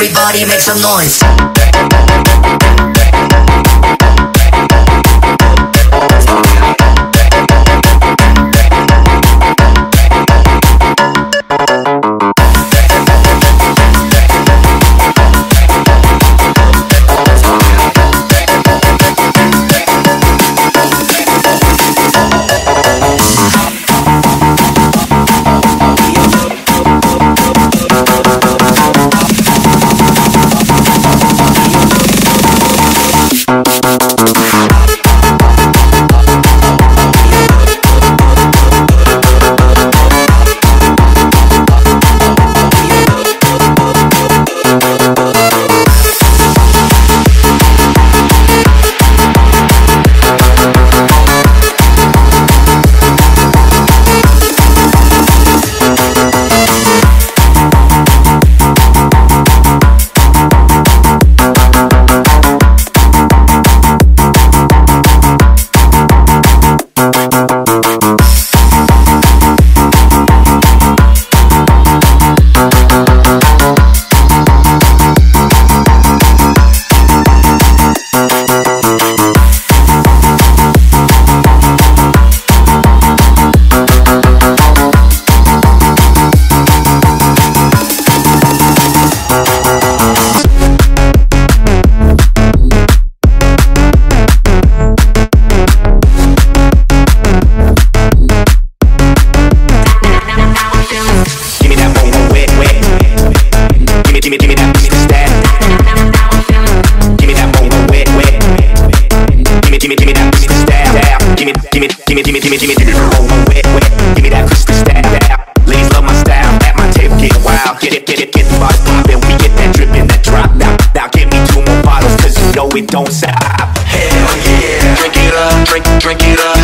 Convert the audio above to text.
Everybody make some noise. Don't stop. Hell yeah. Drink it up, drink it up.